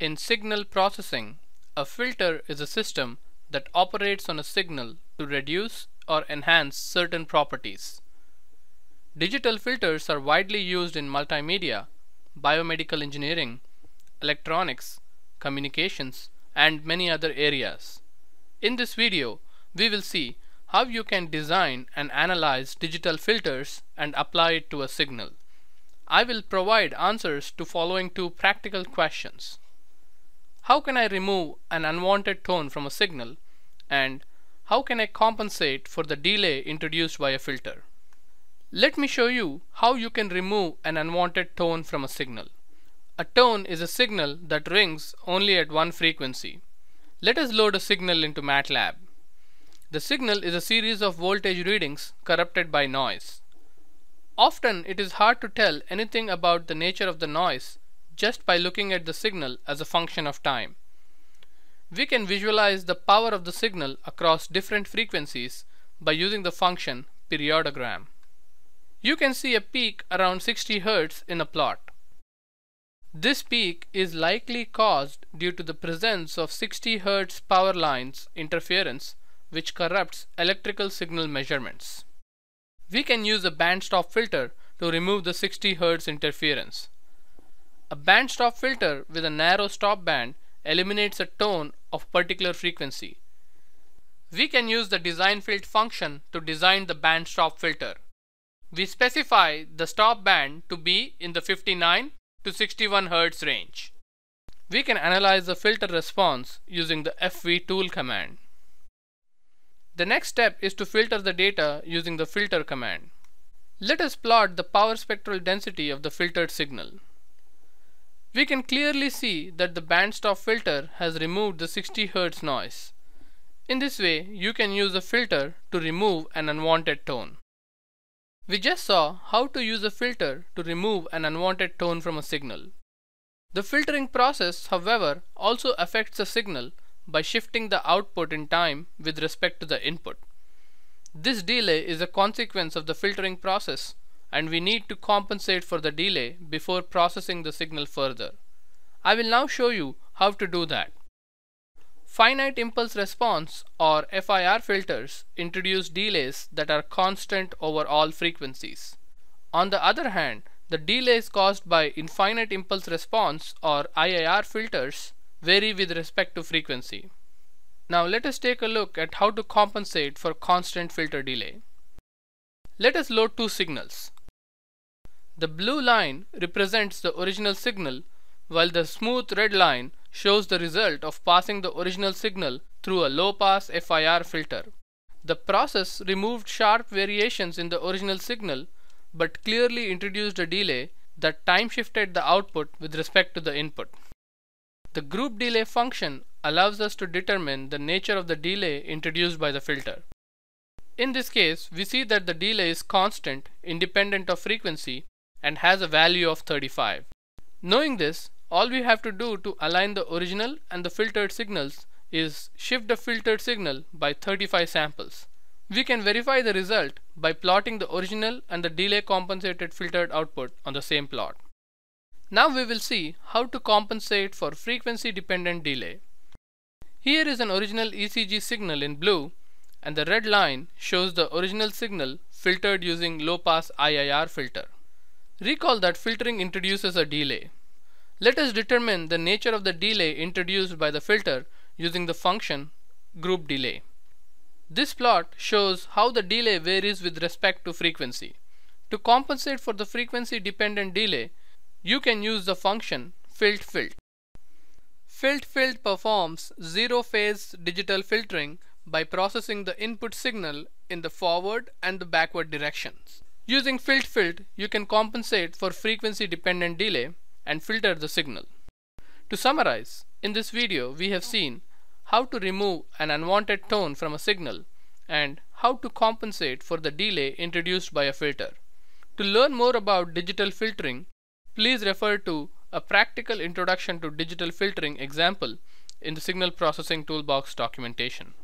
In signal processing, a filter is a system that operates on a signal to reduce or enhance certain properties. Digital filters are widely used in multimedia, biomedical engineering, electronics, communications, and many other areas. In this video, we will see how you can design and analyze digital filters and apply it to a signal. I will provide answers to following two practical questions. How can I remove an unwanted tone from a signal, and how can I compensate for the delay introduced by a filter? Let me show you how you can remove an unwanted tone from a signal. A tone is a signal that rings only at one frequency. Let us load a signal into MATLAB. The signal is a series of voltage readings corrupted by noise. Often it is hard to tell anything about the nature of the noise just by looking at the signal as a function of time. We can visualize the power of the signal across different frequencies by using the function periodogram. You can see a peak around 60 Hz in a plot. This peak is likely caused due to the presence of 60 Hz power lines interference, which corrupts electrical signal measurements. We can use a bandstop filter to remove the 60 Hz interference. A bandstop filter with a narrow stop band eliminates a tone of particular frequency. We can use the designFilt function to design the bandstop filter. We specify the stop band to be in the 59 to 61 Hz range. We can analyze the filter response using the fvtool command. The next step is to filter the data using the filter command. Let us plot the power spectral density of the filtered signal. We can clearly see that the bandstop filter has removed the 60 Hz noise. In this way, you can use a filter to remove an unwanted tone. We just saw how to use a filter to remove an unwanted tone from a signal. The filtering process, however, also affects the signal by shifting the output in time with respect to the input. This delay is a consequence of the filtering process, and we need to compensate for the delay before processing the signal further. I will now show you how to do that. Finite impulse response or FIR filters introduce delays that are constant over all frequencies. On the other hand, the delays caused by infinite impulse response or IIR filters vary with respect to frequency. Now let us take a look at how to compensate for constant filter delay. Let us load two signals. The blue line represents the original signal, while the smooth red line shows the result of passing the original signal through a low-pass FIR filter. The process removed sharp variations in the original signal, but clearly introduced a delay that time-shifted the output with respect to the input. The groupDelay function allows us to determine the nature of the delay introduced by the filter. In this case, we see that the delay is constant, independent of frequency, and has a value of 35. Knowing this, all we have to do to align the original and the filtered signals is shift the filtered signal by 35 samples. We can verify the result by plotting the original and the delay compensated filtered output on the same plot. Now we will see how to compensate for frequency-dependent delay. Here is an original ECG signal in blue, and the red line shows the original signal filtered using low-pass IIR filter. Recall that filtering introduces a delay. Let us determine the nature of the delay introduced by the filter using the function groupDelay. This plot shows how the delay varies with respect to frequency. To compensate for the frequency-dependent delay, you can use the function filtfilt. Filtfilt performs zero-phase digital filtering by processing the input signal in the forward and the backward directions. Using filtfilt, you can compensate for frequency-dependent delay and filter the signal. To summarize, in this video we have seen how to remove an unwanted tone from a signal and how to compensate for the delay introduced by a filter. To learn more about digital filtering, please refer to a practical introduction to digital filtering example in the Signal Processing Toolbox documentation.